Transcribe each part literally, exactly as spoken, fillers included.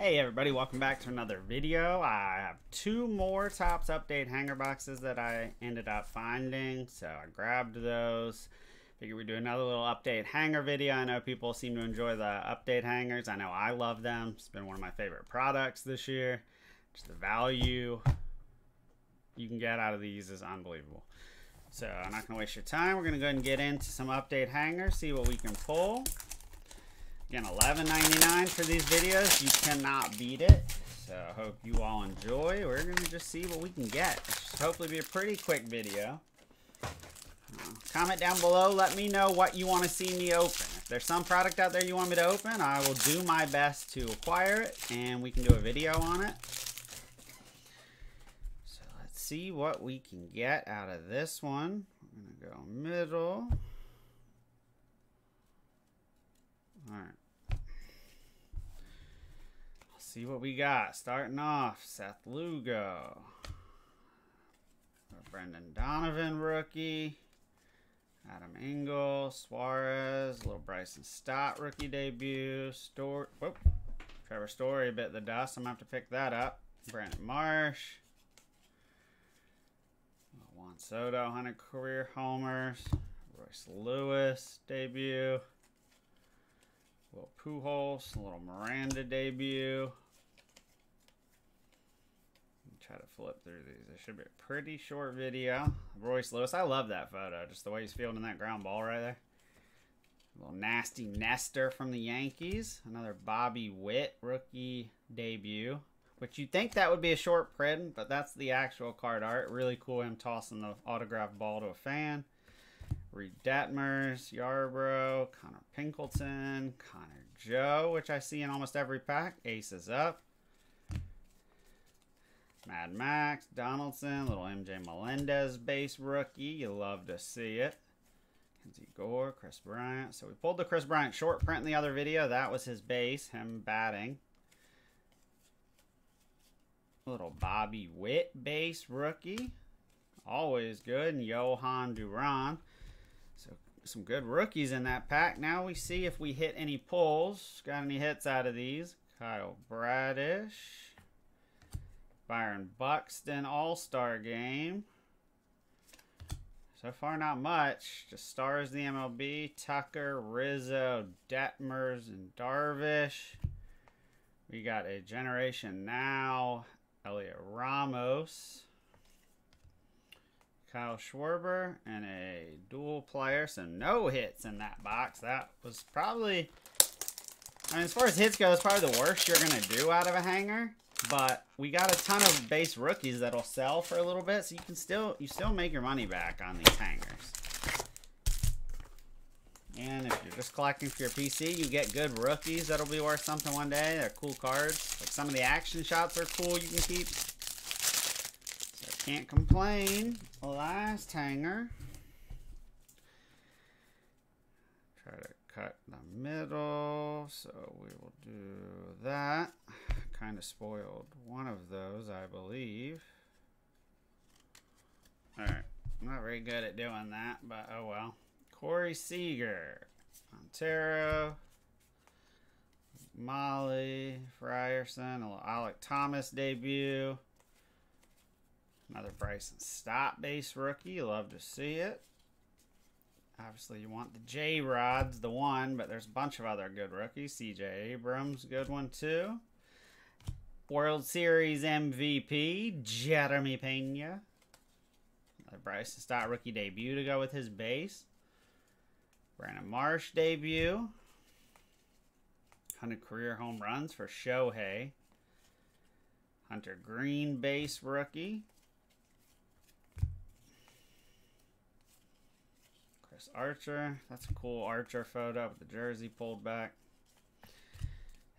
Hey everybody, welcome back to another video. I have two more Topps Update hanger boxes that I ended up finding, so I grabbed those. Figured we'd do another little update hanger video. I know people seem to enjoy the update hangers. I know I love them. It's been one of my favorite products this year. Just the value you can get out of these is unbelievable. So I'm not gonna waste your time. We're gonna go ahead and get into some update hangers, see what we can pull. Again, eleven ninety-nine for these videos. You cannot beat it. So I hope you all enjoy. We're going to just see what we can get. It should hopefully be a pretty quick video. Uh, comment down below. Let me know what you want to see me open. If there's some product out there you want me to open, I will do my best to acquire it. And we can do a video on it. So let's see what we can get out of this one. We're going to go middle. Alright. See what we got. Starting off, Seth Lugo, Brendan Donovan rookie, Adam Engel, Suarez, little Bryson Stott rookie debut, Story, whoop, Trevor Story bit the dust. I'm gonna have to pick that up. Brandon Marsh, Juan Soto, one hundred career homers, Royce Lewis debut. Little Pujols, a little Miranda debut. Try to flip through these. It should be a pretty short video. Royce Lewis, I love that photo. Just the way he's fielding that ground ball right there. A little nasty Nestor from the Yankees. Another Bobby Witt rookie debut. Which you'd think that would be a short print, but that's the actual card art. Really cool him tossing the autograph ball to a fan. Detmers, Yarbrough, Connor Pinkleton, Connor Joe, which I see in almost every pack. Aces up. Mad Max, Donaldson, little M J Melendez base rookie. You love to see it. Kenzie Gore, Chris Bryant. So we pulled the Chris Bryant short print in the other video. That was his base, him batting. Little Bobby Witt base rookie. Always good. And Johan Duran. So, some good rookies in that pack. Now we see if we hit any pulls. Got any hits out of these. Kyle Bradish. Byron Buxton All-Star Game. So far, not much. Just stars the M L B. Tucker, Rizzo, Detmers, and Darvish. We got a Generation Now. Elliot Ramos. Kyle Schwarber and a dual player. So no hits in that box. That was probably, I mean, as far as hits go, it's probably the worst you're going to do out of a hanger. But we got a ton of base rookies that'll sell for a little bit. So you can still, you still make your money back on these hangers. And if you're just collecting for your P C, you get good rookies that'll be worth something one day. They're cool cards. Like some of the action shots are cool you can keep. Can't complain. Last hanger. Try to cut the middle, so we will do that. Kind of spoiled one of those, I believe. All right, I'm not very good at doing that, but oh well. Corey Seager, Montero, Molly, Frierson, a little Alec Thomas debut. Another Bryson Stott base rookie. You love to see it. Obviously, you want the J-Rod's, the one, but there's a bunch of other good rookies. C J Abrams, good one too. World Series M V P, Jeremy Pena. Another Bryson Stott rookie debut to go with his base. Brandon Marsh debut. one hundred career home runs for Shohei. Hunter Green base rookie. Archer. That's a cool Archer photo with the jersey pulled back.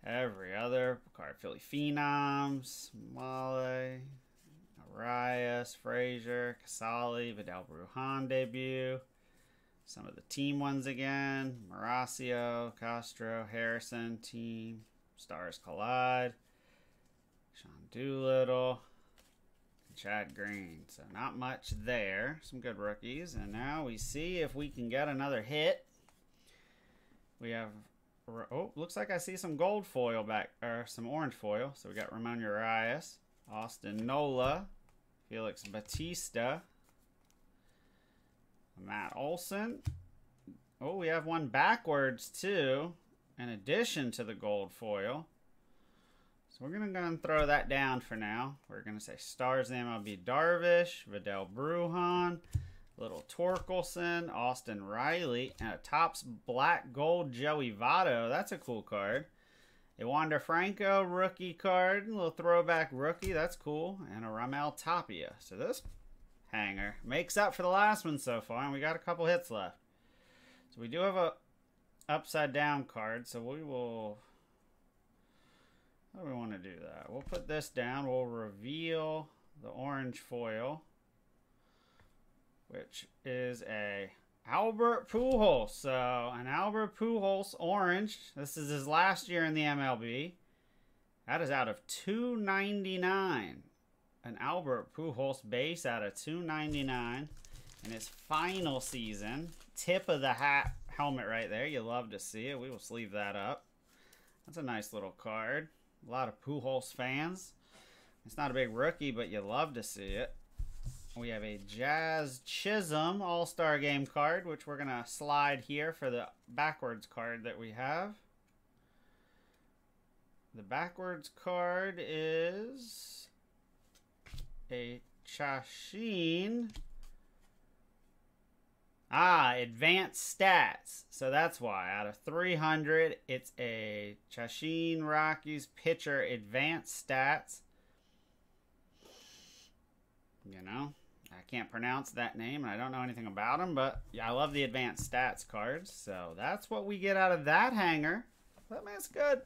Every other card. Philly Phenoms, Male, Arias, Frazier, Casale, Vidal Brujan debut. Some of the team ones again. Mauricio, Castro, Harrison, team. Stars Collide. Sean Doolittle. Chad Green. So not much there. Some good rookies. And now we see if we can get another hit. We have Oh, looks like I see some gold foil back, or some orange foil. So we got Ramon Urias, Austin Nola, Felix Bautista, Matt Olson. Oh, we have one backwards too, in addition to the gold foil. So we're gonna go and throw that down for now. We're gonna say stars in M L B Darvish, Vidal Brujan, Little Torkelson, Austin Riley, and a Topps Black Gold Joey Votto. That's a cool card. A Wander Franco rookie card, a little throwback rookie. That's cool. And a Ramel Tapia. So this hanger makes up for the last one so far, and we got a couple hits left. So we do have a upside down card. So we will. How do we want to do that? We'll put this down. We'll reveal the orange foil, which is a Albert Pujols. So an Albert Pujols orange. This is his last year in the M L B. That is out of two ninety-nine. An Albert Pujols base out of two ninety-nine in his final season. Tip of the hat helmet right there. You love to see it. We will sleeve that up. That's a nice little card. A lot of Pujols fans. It's not a big rookie, but you love to see it. We have a Jazz Chisholm All-Star Game card, which we're going to slide here for the backwards card that we have. The backwards card is a Chasheen. Ah, advanced stats. So that's why. Out of three hundred, it's a Chasheen Rockies pitcher advanced stats. You know, I can't pronounce that name, and I don't know anything about him, but yeah, I love the advanced stats cards. So that's what we get out of that hanger. That man's good.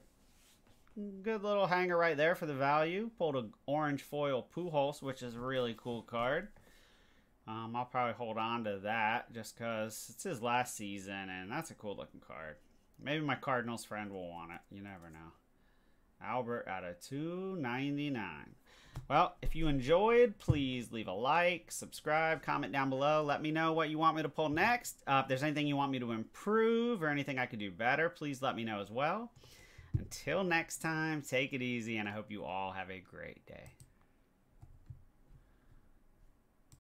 Good little hanger right there for the value. Pulled an orange foil Pujols, which is a really cool card. Um, I'll probably hold on to that just because it's his last season, and that's a cool-looking card. Maybe my Cardinals friend will want it. You never know. Albert out of two ninety-nine. Well, if you enjoyed, please leave a like, subscribe, comment down below. Let me know what you want me to pull next. Uh, if there's anything you want me to improve or anything I could do better, please let me know as well. Until next time, take it easy, and I hope you all have a great day.